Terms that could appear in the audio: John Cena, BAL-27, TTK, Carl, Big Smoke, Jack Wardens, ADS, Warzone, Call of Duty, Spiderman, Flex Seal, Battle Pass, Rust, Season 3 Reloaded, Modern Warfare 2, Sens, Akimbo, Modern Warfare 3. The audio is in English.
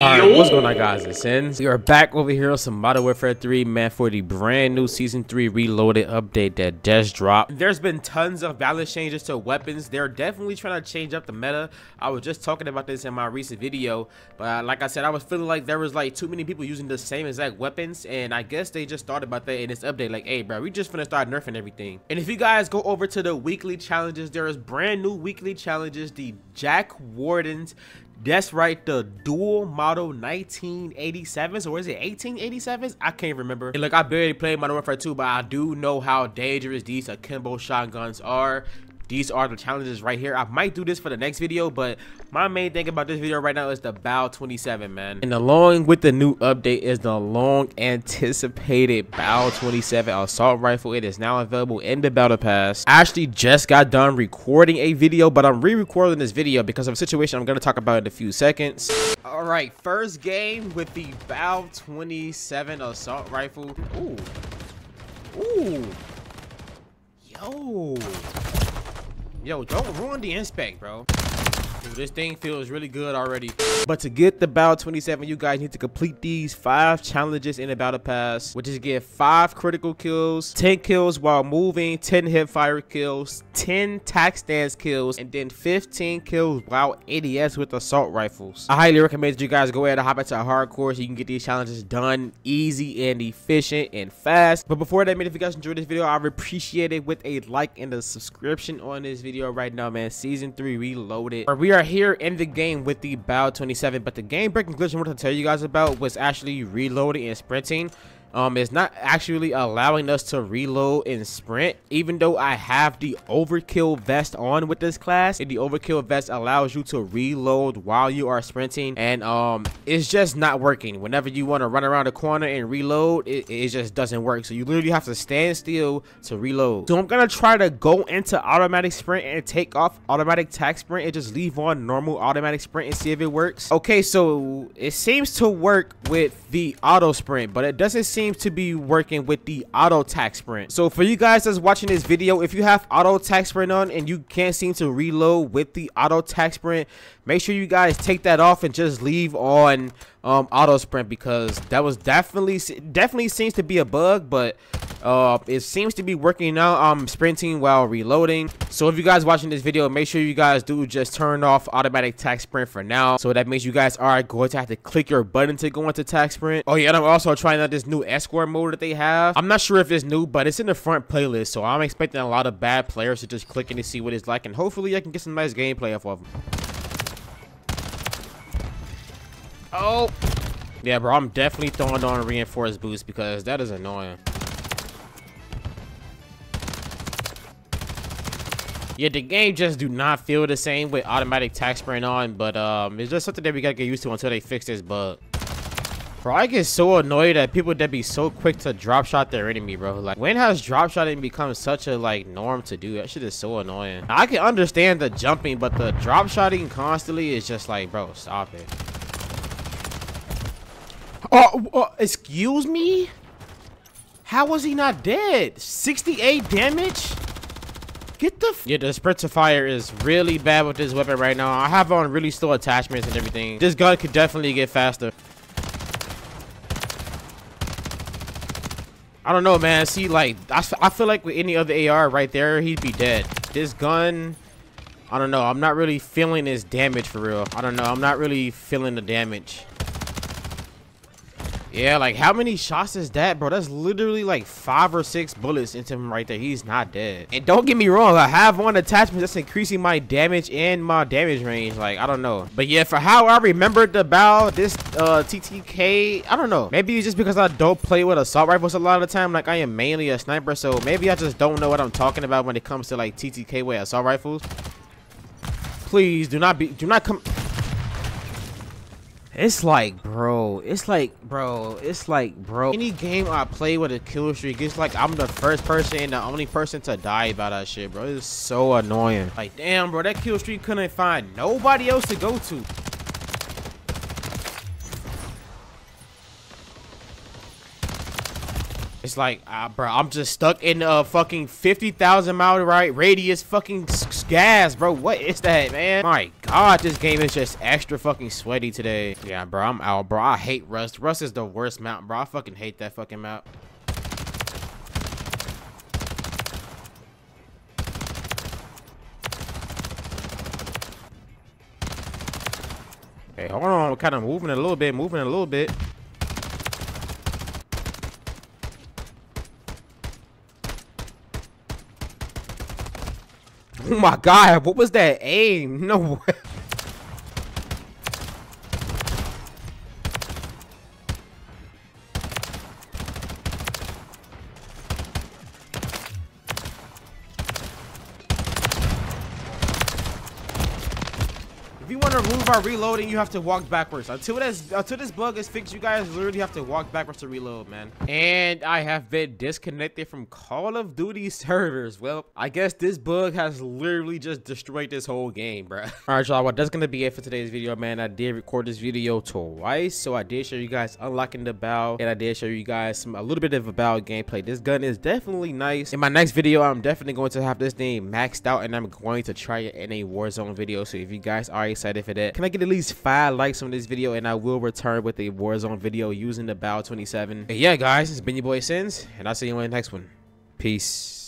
Alright, what's going on, guys? It's Sens. We are back over here on some Modern Warfare 3, man, for the brand new Season 3 Reloaded update that just dropped. There's been tons of balance changes to weapons. They're definitely trying to change up the meta. I was just talking about this in my recent video, but like I said, I was feeling like there was like too many people using the same exact weapons, and I guess they just thought about that in this update. Like, hey, bro, we just finna start nerfing everything. And if you guys go over to the weekly challenges, there is brand new weekly challenges, the Jack Wardens. That's right, the dual model 1987s, or is it 1887s? I can't remember. And look, I barely played Modern Warfare 2, but I do know how dangerous these Akimbo shotguns are. These are the challenges right here. I might do this for the next video, but my main thing about this video right now is the BAL-27, man. And along with the new update is the long-anticipated BAL-27 assault rifle. It is now available in the Battle Pass. I actually just got done recording a video, but I'm re-recording this video because of a situation I'm going to talk about in a few seconds. All right, first game with the BAL-27 assault rifle. Ooh. Ooh. Yo. Yo, don't ruin the inspect, bro. Dude, this thing feels really good already. But to get the BAL-27, you guys need to complete these 5 challenges in the Battle Pass, which is get 5 critical kills, 10 kills while moving, 10 hipfire kills, 10 tac stance kills, and then 15 kills while ADS with assault rifles. I highly recommend that you guys go ahead and hop into hardcore so you can get these challenges done easy and efficient and fast. But before that, man, if you guys enjoyed this video, I would appreciate it with a like and a subscription on this video right now, man. Season 3 Reloaded. We are here in the game with the BAL-27, but the game breaking glitch I wanted to tell you guys about was actually reloading and sprinting. It's not actually allowing us to reload and sprint, even though I have the overkill vest on with this class, and the overkill vest allows you to reload while you are sprinting, and it's just not working. Whenever you want to run around a corner and reload, it just doesn't work, so you literally have to stand still to reload. So I'm gonna try to go into automatic sprint and take off automatic tac sprint and just leave on normal automatic sprint and see if it works. Okay, so it seems to work with the auto sprint, but it doesn't seem to be working with the auto tac sprint. So for you guys that's watching this video, if you have auto tac sprint on and you can't seem to reload with the auto tac sprint, make sure you guys take that off and just leave on auto sprint, because that was definitely seems to be a bug, but it seems to be working now. I'm sprinting while reloading. So if you guys watching this video, make sure you guys do just turn off automatic tac sprint for now. So that means you guys are going to have to click your button to go into tac sprint. Oh yeah, and I'm also trying out this new escort mode that they have. I'm not sure if it's new, but it's in the front playlist, so I'm expecting a lot of bad players to just click in to see what it's like, and hopefully I can get some nice gameplay off of them. Oh yeah, bro, I'm definitely throwing on reinforced boots because that is annoying. Yeah, the game just do not feel the same with automatic tac sprint on, but it's just something that we gotta get used to until they fix this bug. Bro, I get so annoyed at people that be so quick to drop shot their enemy, bro. Like, when has drop shotting become such a like norm to do? That shit is so annoying. I can understand the jumping, but the drop shotting constantly is just like, bro, stop it. Oh, excuse me? How was he not dead? 68 damage? Get the f— yeah, the sprint to fire is really bad with this weapon right now. I have on really slow attachments and everything. This gun could definitely get faster. I don't know, man. See, like, I feel like with any other AR right there, he'd be dead. This gun, I don't know. I'm not really feeling his damage for real. I don't know. I'm not really feeling the damage. Yeah, like, how many shots is that, bro? That's literally like 5 or 6 bullets into him right there. He's not dead. And don't get me wrong, I have on attachments that's increasing my damage and my damage range. Like, I don't know. But yeah, for how I remembered the BAL, this TTK, I don't know. Maybe it's just because I don't play with assault rifles a lot of the time. Like, I am mainly a sniper, so maybe I just don't know what I'm talking about when it comes to like TTK with assault rifles. Please do not come. It's like, bro. Any game I play with a kill streak, it's like I'm the first person and the only person to die about that shit, bro. It's so annoying. Like, damn, bro, that kill streak couldn't find nobody else to go to. It's like, bro, I'm just stuck in a fucking 50,000 mile radius fucking gas, bro. What is that, man? My God, this game is just extra fucking sweaty today. Yeah, bro, I'm out, bro. I hate Rust. Rust is the worst map, bro. I fucking hate that fucking map. Hey, hold on. I'm kind of moving a little bit, Oh my God, what was that aim? No way. If you want to remove our reloading, you have to walk backwards. Until this bug is fixed, you guys literally have to walk backwards to reload, man. And I have been disconnected from Call of Duty servers. Well, I guess this bug has literally just destroyed this whole game, bro. All right, y'all. Well, that's going to be it for today's video, man. I did record this video twice, so I did show you guys unlocking the BAL, and I did show you guys a little bit of a BAL gameplay. This gun is definitely nice. In my next video, I'm definitely going to have this thing maxed out, and I'm going to try it in a Warzone video. So if you guys are excited for that, can I get at least 5 likes on this video, and I will return with a Warzone video using the BAL-27. And yeah, guys, it's been your boy Sens, and I'll see you in the next one. Peace.